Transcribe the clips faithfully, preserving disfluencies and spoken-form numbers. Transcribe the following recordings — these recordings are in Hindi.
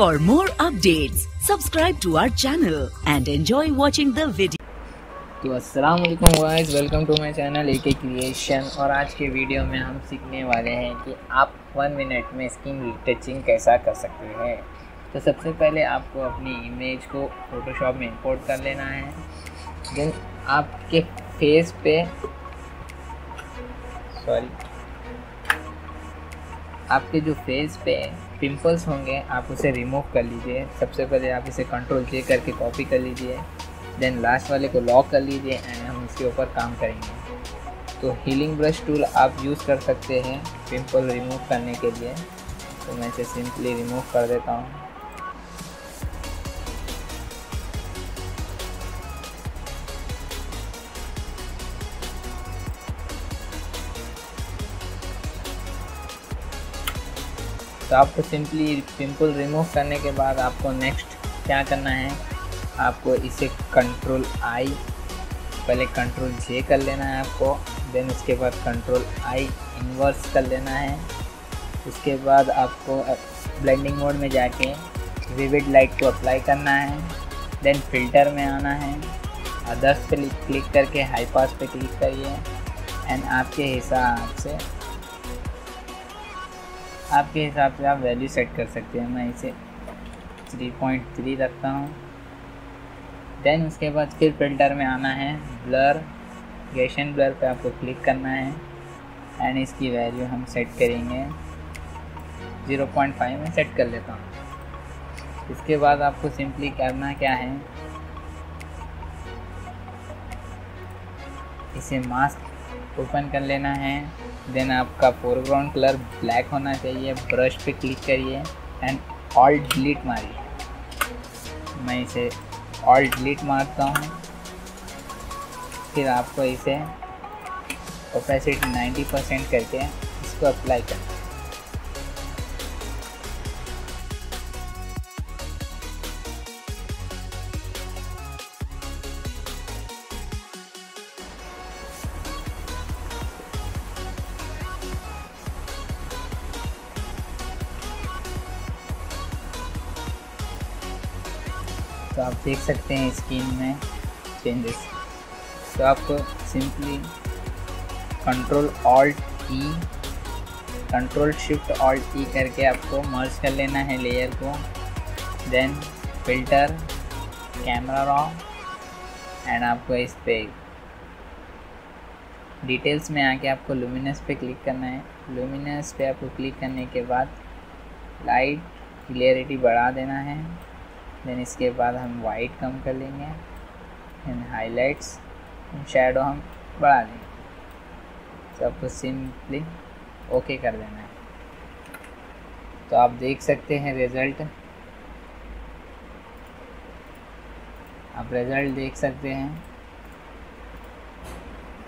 For more updates, subscribe to our channel and enjoy watching the video. तो अस्सलाम वालेकुम guys, welcome to my channel AK creation. और आज के वीडियो में हम सीखने वाले हैं कि आप वन मिनट में स्किन रिटचिंग कैसा कर सकते हैं। तो सबसे पहले आपको अपनी इमेज को फोटोशॉप में इंपोर्ट कर लेना है। देन आपके फेस पे सॉरी आपके जो फेस पे पिंपल्स होंगे आप उसे रिमूव कर लीजिए। सबसे पहले आप इसे कंट्रोल जे करके कॉपी कर लीजिए, देन लास्ट वाले को लॉक कर लीजिए एंड हम इसके ऊपर काम करेंगे। तो हीलिंग ब्रश टूल आप यूज़ कर सकते हैं पिंपल रिमूव करने के लिए। तो मैं इसे सिंपली रिमूव कर देता हूँ। तो आपको सिंपली पिंपल रिमूव करने के बाद आपको नेक्स्ट क्या करना है, आपको इसे कंट्रोल आई, पहले कंट्रोल जे कर लेना है आपको। देन उसके बाद कंट्रोल आई इन्वर्स कर लेना है। उसके बाद आपको ब्लेंडिंग मोड में जाके विविड लाइट को अप्लाई करना है। देन फिल्टर में आना है, अदर्स पे क्लिक करके हाई पास पे क्लिक करिए एंड आपके हिसाब से आपके हिसाब से आप वैल्यू सेट कर सकते हैं। मैं इसे थ्री पॉइंट थ्री रखता हूँ। देन उसके बाद फिर फिल्टर में आना है, ब्लर गैशन ब्लर पे आपको क्लिक करना है एंड इसकी वैल्यू हम सेट करेंगे ज़ीरो पॉइंट फाइव में सेट कर लेता हूँ। इसके बाद आपको सिंपली करना क्या है, इसे मास्क ओपन कर लेना है। देन आपका फोरग्राउंड कलर ब्लैक होना चाहिए। ब्रश पे क्लिक करिए एंड ऑल्ट डिलीट मारिए। मैं इसे ऑल्ट डिलीट मारता हूँ। फिर आपको इसे ओपेसिटी नब्बे परसेंट करके इसको अप्लाई करना है। तो आप देख सकते हैं स्क्रीन में चेंजेस। तो आपको simply control alt E control shift alt E करके आपको मर्ज कर लेना है लेयर को। Then filter camera raw and आपको इस पे डिटेल्स में आके आपको लुमिनस पे क्लिक करना है। लुमिनस पे आपको क्लिक करने के बाद लाइट क्लियरिटी बढ़ा देना है। देन इसके बाद हम वाइट कम कर लेंगे एंड हाईलाइट्स शेडो हम बढ़ा देंगे। तो आपको सिंपली ओके कर देना है। तो आप देख सकते हैं रिज़ल्ट, आप रिज़ल्ट देख सकते हैं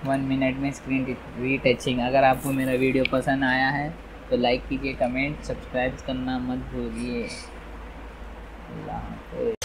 वन मिनट में स्क्रीन रीटचिंग। अगर आपको मेरा वीडियो पसंद आया है तो लाइक कीजिए, कमेंट सब्सक्राइब करना मत भूलिए। Yeah.